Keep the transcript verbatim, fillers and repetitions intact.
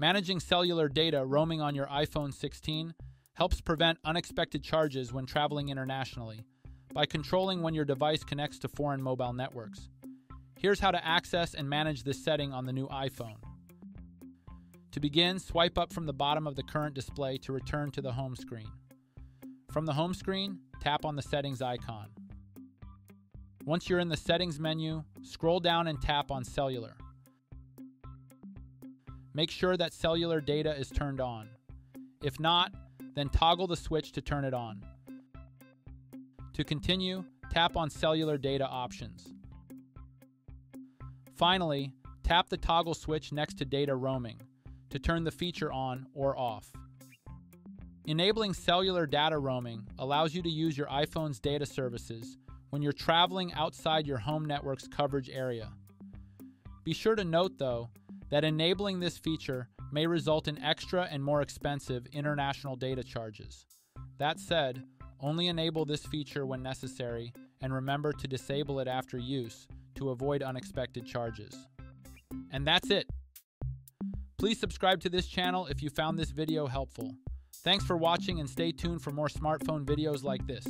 Managing cellular data roaming on your iPhone sixteen helps prevent unexpected charges when traveling internationally by controlling when your device connects to foreign mobile networks. Here's how to access and manage this setting on the new iPhone. To begin, swipe up from the bottom of the current display to return to the home screen. From the home screen, tap on the settings icon. Once you're in the settings menu, scroll down and tap on cellular. Make sure that cellular data is turned on. If not, then toggle the switch to turn it on. To continue, tap on cellular data options. Finally, tap the toggle switch next to data roaming to turn the feature on or off. Enabling cellular data roaming allows you to use your iPhone's data services when you're traveling outside your home network's coverage area. Be sure to note, though, that enabling this feature may result in extra and more expensive international data charges. That said, only enable this feature when necessary and remember to disable it after use to avoid unexpected charges. And that's it. Please subscribe to this channel if you found this video helpful. Thanks for watching and stay tuned for more smartphone videos like this.